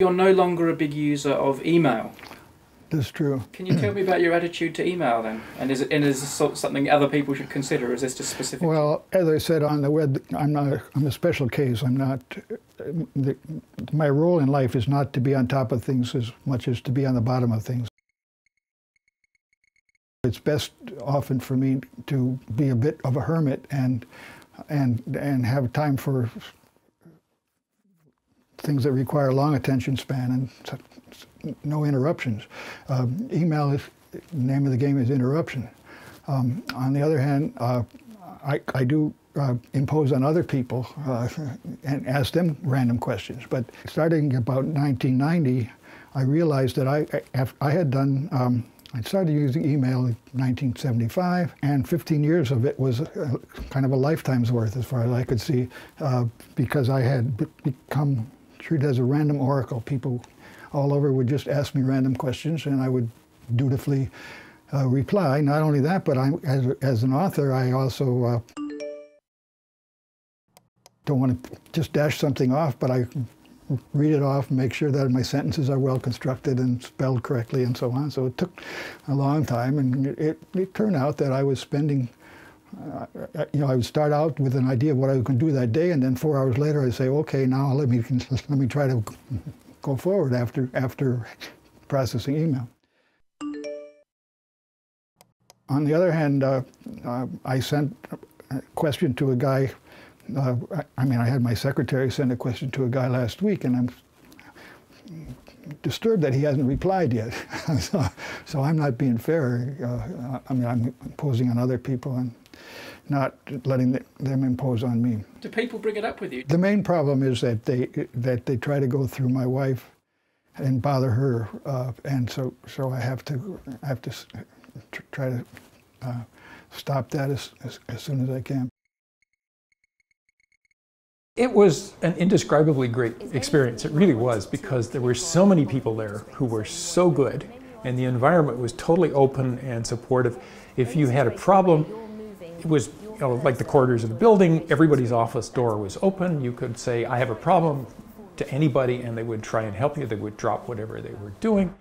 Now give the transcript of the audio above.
You're no longer a big user of email. That's true. Can you tell me about your attitude to email then? And is this something other people should consider? Or is this just specific? Well, as I said on the web, I'm a special case. I'm not. My role in life is not to be on top of things as much as to be on the bottom of things. It's best often for me to be a bit of a hermit and have time for things that require a long attention span and no interruptions. Email is, the name of the game is interruption. On the other hand, I do impose on other people and ask them random questions. But starting about 1990, I realized that I started using email in 1975, and 15 years of it was kind of a lifetime's worth as far as I could see, because I had become treated as a random oracle. People all over would just ask me random questions, and I would dutifully reply. Not only that, but as an author, I also don't want to just dash something off, but I read it off and make sure that my sentences are well constructed and spelled correctly and so on. So it took a long time, and it turned out that I was spending, I would start out with an idea of what I was going to do that day, and then 4 hours later I'd say, okay, now let me try to go forward after processing email. On the other hand, I sent a question to a guy. I had my secretary send a question to a guy last week, and I'm disturbed that he hasn't replied yet. so I'm not being fair. I'm imposing on other people and not letting them impose on me. Do people bring it up with you? The main problem is that they try to go through my wife and bother her, and so I have to try to stop that as soon as I can. It was an indescribably great experience. It really was, because there were so many people there who were so good, and the environment was totally open and supportive. If you had a problem, it was like the corridors of the building. Everybody's office door was open. You could say, I have a problem, to anybody, and they would try and help you. They would drop whatever they were doing.